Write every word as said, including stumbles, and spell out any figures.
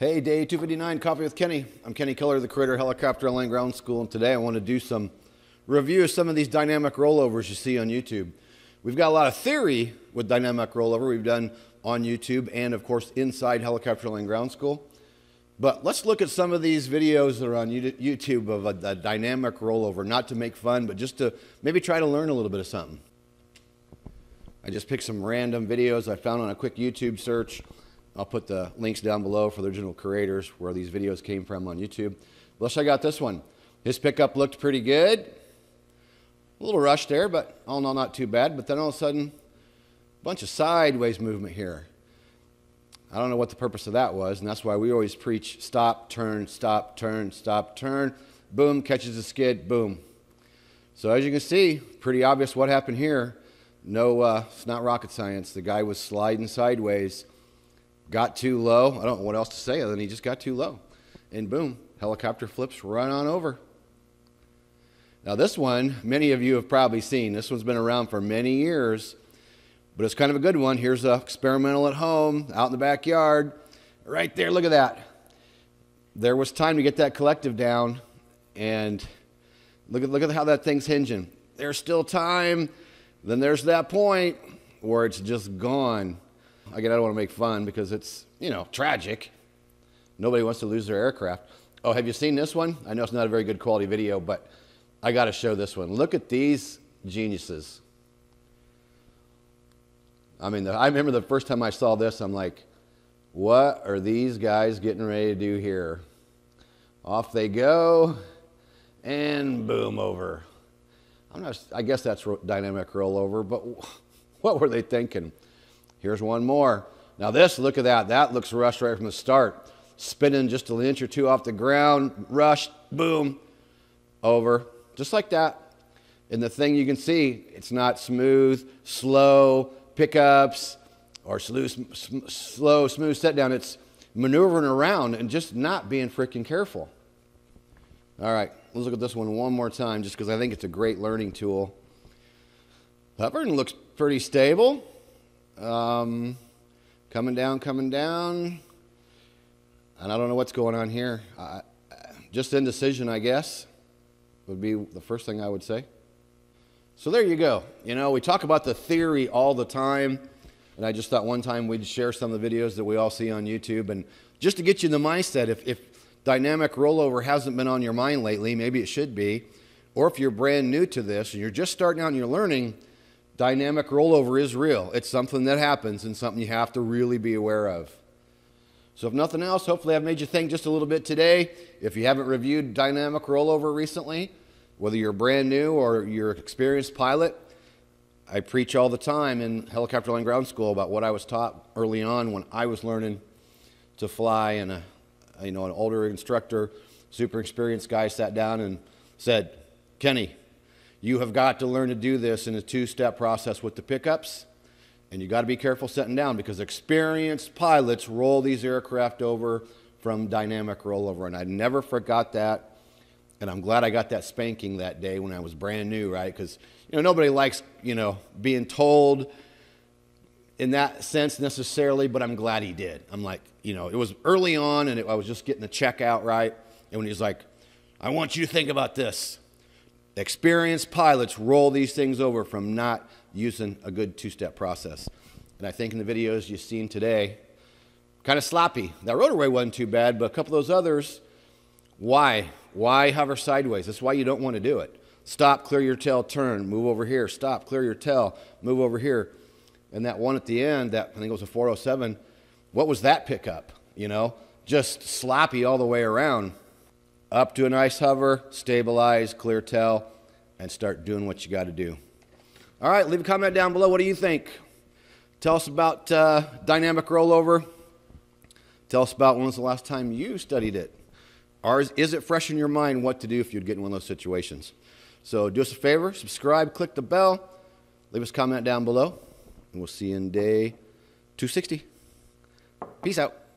Hey, day two fifty-nine, Coffee with Kenny. I'm Kenny Keller, the creator of Helicopter Online Ground School, and today I want to do some review of some of these dynamic rollovers you see on YouTube. We've got a lot of theory with dynamic rollover we've done on YouTube and, of course, inside Helicopter Online Ground School. But let's look at some of these videos that are on YouTube of a, a dynamic rollover, not to make fun, but just to maybe try to learn a little bit of something. I just picked some random videos I found on a quick YouTube search. I'll put the links down below for the original creators where these videos came from on YouTube. Let's check out this one. His pickup looked pretty good. A little rush there, but all in all, not too bad. But then all of a sudden, a bunch of sideways movement here. I don't know what the purpose of that was, and that's why we always preach stop, turn, stop, turn, stop, turn. Boom, catches the skid, boom. So as you can see, pretty obvious what happened here. No, uh, it's not rocket science. The guy was sliding sideways. Got too low. I don't know what else to say other than he just got too low. And boom, helicopter flips right on over. Now this one, many of you have probably seen. This one's been around for many years, but it's kind of a good one. Here's an experimental at home, out in the backyard. Right there, look at that. There was time to get that collective down, and look at, look at how that thing's hinging. There's still time. Then there's that point where it's just gone. Again, I don't want to make fun because it's, you know, tragic. Nobody wants to lose their aircraft. Oh, have you seen this one? I know it's not a very good quality video, but I got to show this one. Look at these geniuses. I mean, the, I remember the first time I saw this, I'm like, what are these guys getting ready to do here? Off they go, and boom, over. I'm not, I guess that's dynamic rollover, but what were they thinking? Here's one more. Now this, look at that. That looks rushed right from the start. Spinning just an inch or two off the ground, rushed, boom, over. Just like that. And the thing you can see, it's not smooth, slow pickups, or slow, slow smooth set down. It's maneuvering around and just not being freaking careful. All right, let's look at this one one more time just because I think it's a great learning tool. Hubbard looks pretty stable. Um, coming down, coming down, and I don't know what's going on here. Uh, just indecision, I guess, would be the first thing I would say. So there you go. You know, we talk about the theory all the time, and I just thought one time we'd share some of the videos that we all see on YouTube, and just to get you in the mindset, if, if dynamic rollover hasn't been on your mind lately, maybe it should be, or if you're brand new to this and you're just starting out and you're learning, dynamic rollover is real. It's something that happens and something you have to really be aware of. So if nothing else, hopefully I've made you think just a little bit today. If you haven't reviewed dynamic rollover recently, whether you're brand new or you're an experienced pilot, I preach all the time in Helicopter Online Ground School about what I was taught early on when I was learning to fly, and a, you know, an older instructor, super experienced guy sat down and said, Kenny, you have got to learn to do this in a two-step process with the pickups, and you got to be careful sitting down because experienced pilots roll these aircraft over from dynamic rollover, and I never forgot that, and I'm glad I got that spanking that day when I was brand new, right? Because, you know, nobody likes, you know, being told in that sense necessarily, but I'm glad he did. I'm like, you know, it was early on, and it, I was just getting the check out, right? And when he's like, I want you to think about this. Experienced pilots roll these things over from not using a good two-step process. And I think in the videos you've seen today, kind of sloppy. That Rotorway wasn't too bad, but a couple of those others, why? Why hover sideways? That's why you don't want to do it. Stop, clear your tail, turn, move over here. Stop, clear your tail, move over here. And that one at the end, that I think it was a four oh seven, what was that pickup? You know, just sloppy all the way around. Up to a nice hover, stabilize, clear tail, and start doing what you got to do. All right, leave a comment down below. What do you think? Tell us about uh, dynamic rollover. Tell us about when was the last time you studied it. Or is, is it fresh in your mind what to do if you'd get in one of those situations? So do us a favor, subscribe, click the bell, leave us a comment down below, and we'll see you in day two sixty. Peace out.